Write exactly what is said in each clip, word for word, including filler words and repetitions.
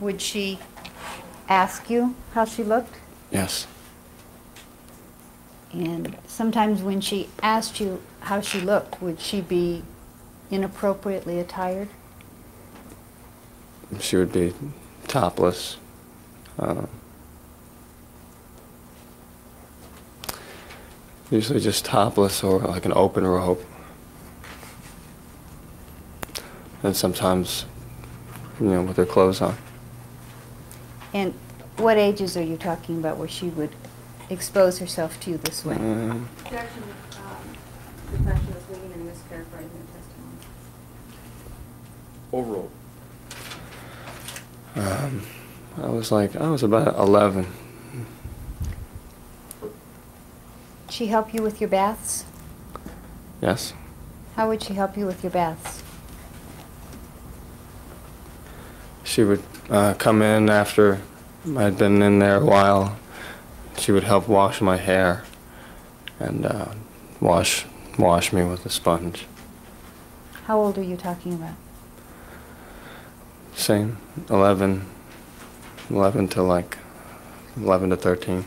Would she ask you how she looked? Yes. And sometimes when she asked you how she looked, would she be inappropriately attired? She would be topless. Uh, usually just topless or like an open robe. And sometimes, you know, with her clothes on. And what ages are you talking about where she would expose herself to you this way? Uh, Overall, um, I was like I was about eleven. She help you with your baths? Yes. How would she help you with your baths? She would uh, come in after I'd been in there a while. She would help wash my hair and uh, wash wash me with a sponge. How old are you talking about? Same, eleven, eleven to like eleven to thirteen.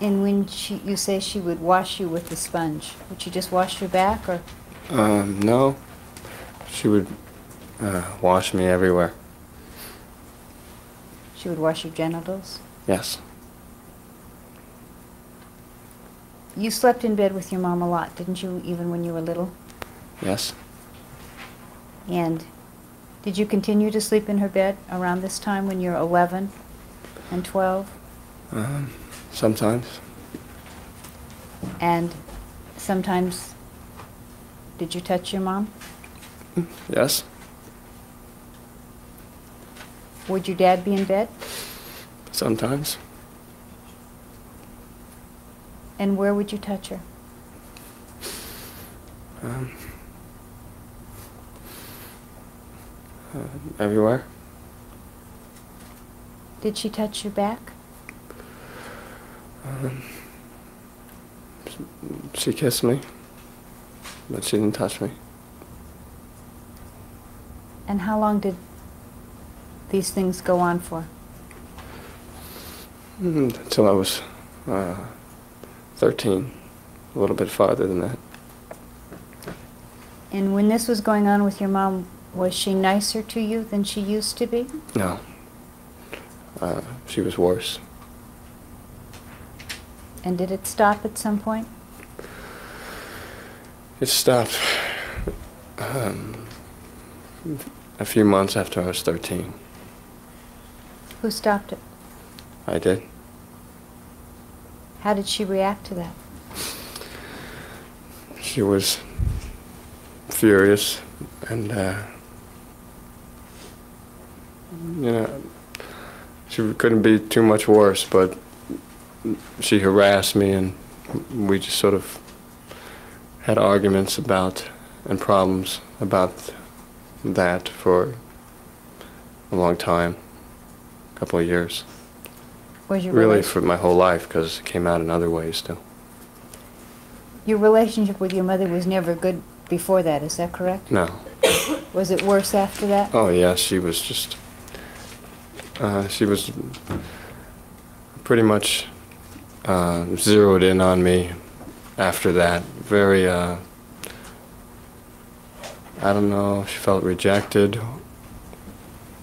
And when she, you say she would wash you with the sponge, would she just wash your back or? Um, no, she would uh, wash me everywhere. She would wash your genitals? Yes. You slept in bed with your mom a lot, didn't you, even when you were little? Yes. And did you continue to sleep in her bed around this time when you're eleven and twelve? Um, sometimes. And sometimes, did you touch your mom? Yes. Would your dad be in bed? Sometimes. And where would you touch her? Um, uh, everywhere. Did she touch your back? Um, she kissed me, but she didn't touch me. And how long did these things go on for? Mm, until I was uh, thirteen, a little bit farther than that. And when this was going on with your mom, was she nicer to you than she used to be? No. Uh, she was worse. And did it stop at some point? It stopped um, a few months after I was thirteen. Who stopped it? I did. How did she react to that? She was furious, and uh, you know, she couldn't be too much worse. But she harassed me, and we just sort of had arguments about and problems about that for a long time, a couple of years. Was your really for my whole life, because it came out in other ways too. Your relationship with your mother was never good before that, is that correct? No. Was it worse after that? Oh yeah, she was just, uh, she was pretty much uh, zeroed in on me after that. Very, uh, I don't know, she felt rejected.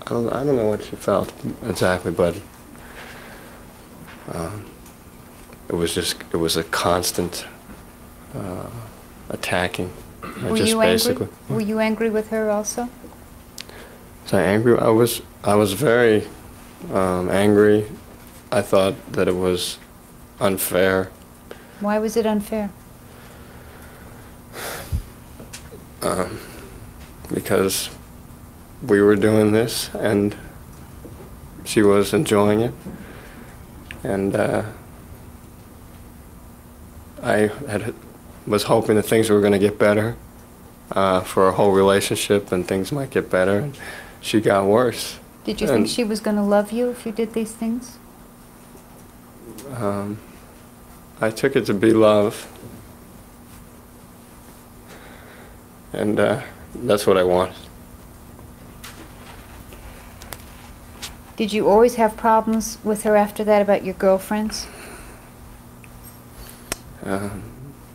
I don't, I don't know what she felt exactly, but Um, it was just, it was a constant uh, attacking. Were just you basically, angry? Were you angry with her also? Was I angry? I was, I was very um, angry. I thought that it was unfair. Why was it unfair? Um, because we were doing this and she was enjoying it. And uh, I had, was hoping that things were going to get better uh, for our whole relationship, and things might get better. And she got worse. Did you and, think she was going to love you if you did these things? Um, I took it to be love, and uh, that's what I wanted. Did you always have problems with her after that about your girlfriends? Uh,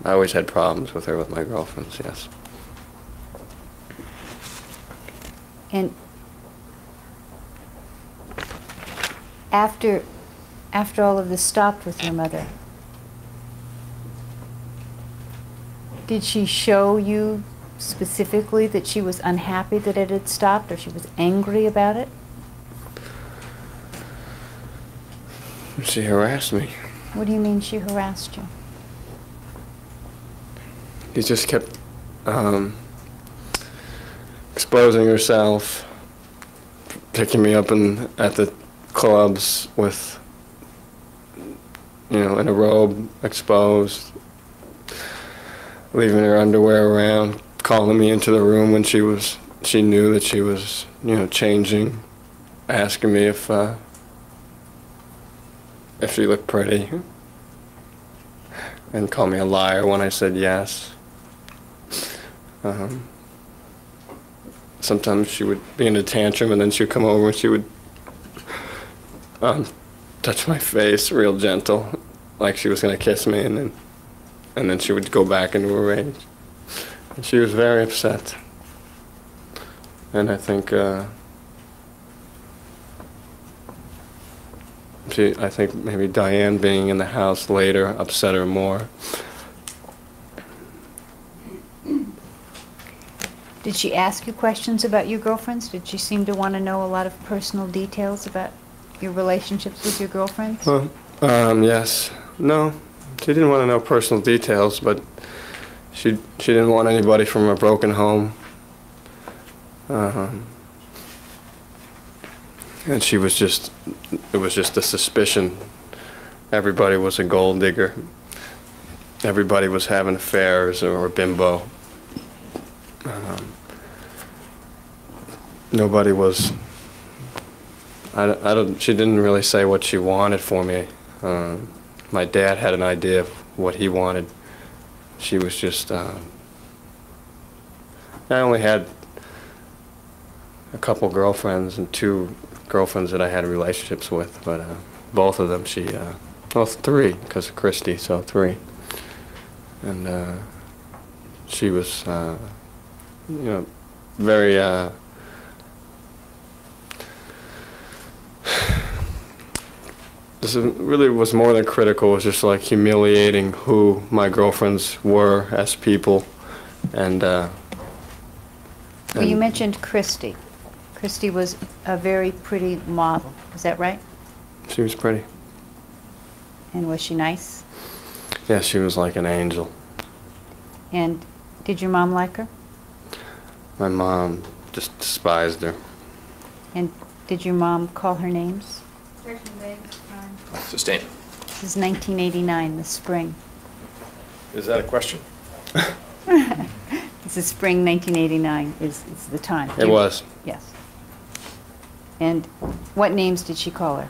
I always had problems with her with my girlfriends, yes. And after, after all of this stopped with your mother, did she show you specifically that she was unhappy that it had stopped, or she was angry about it? She harassed me. What do you mean she harassed you? She just kept um, exposing herself, picking me up in, at the clubs with, you know, in a robe, exposed, leaving her underwear around, calling me into the room when she was, she knew that she was, you know, changing, asking me if, uh, if she looked pretty, and called me a liar when I said yes. Um, sometimes she would be in a tantrum, and then she would come over and she would um, touch my face real gentle, like she was going to kiss me, and then, and then she would go back into her rage. And she was very upset. And I think, uh, She, I think maybe Diane being in the house later upset her more. Did she ask you questions about your girlfriends? Did she seem to want to know a lot of personal details about your relationships with your girlfriends? Well, um, yes. No, she didn't want to know personal details, but she, she didn't want anybody from a broken home. Um, And she was just, it was just a suspicion. Everybody was a gold digger. Everybody was having affairs or a bimbo. Um, nobody was, I, I don't, she didn't really say what she wanted for me. Uh, my dad had an idea of what he wanted. She was just, uh, I only had a couple girlfriends and two girlfriends that I had relationships with, but uh, both of them she, uh, well, three, because of Christy, so three. And uh, she was, uh, you know, very, uh, this really was more than critical. It was just like humiliating who my girlfriends were as people. And, uh, and well, you mentioned Christy. Christy was a very pretty model, is that right? She was pretty. And was she nice? Yeah, she was like an angel. And did your mom like her? My mom just despised her. And did your mom call her names? Sustain. This is nineteen eighty-nine, the spring. Is that a question? This is spring nineteen eighty-nine, is, is the time. It was. Yes. And what names did she call her?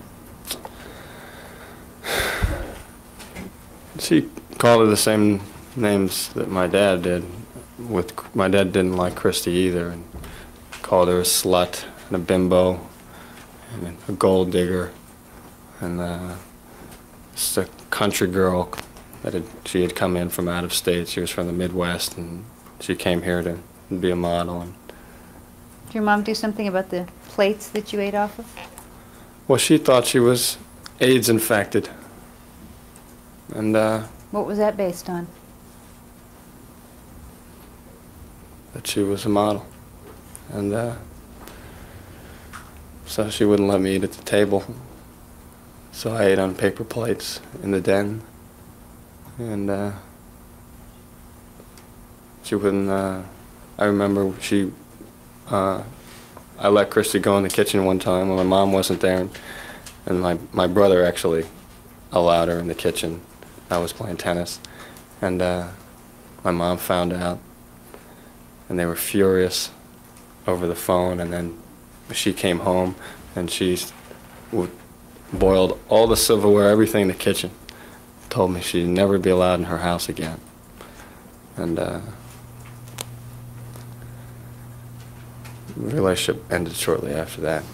She called her the same names that my dad did. With my dad didn't like Christy either, and called her a slut and a bimbo and a gold digger and uh, just a country girl that had, she had come in from out of state. She was from the Midwest, and she came here to be a model. And did your mom do something about the plates that you ate off of? Well, she thought she was AIDS infected. And, uh... what was that based on? That she was a model. And, uh... so she wouldn't let me eat at the table. So I ate on paper plates in the den. And, uh... she wouldn't, uh... I remember she, uh... I let Christy go in the kitchen one time when my mom wasn't there, and, and my, my brother actually allowed her in the kitchen. I was playing tennis, and uh, my mom found out, and they were furious over the phone, and then she came home, and she boiled all the silverware, everything in the kitchen, told me she'd never be allowed in her house again. And uh, the relationship ended shortly after that.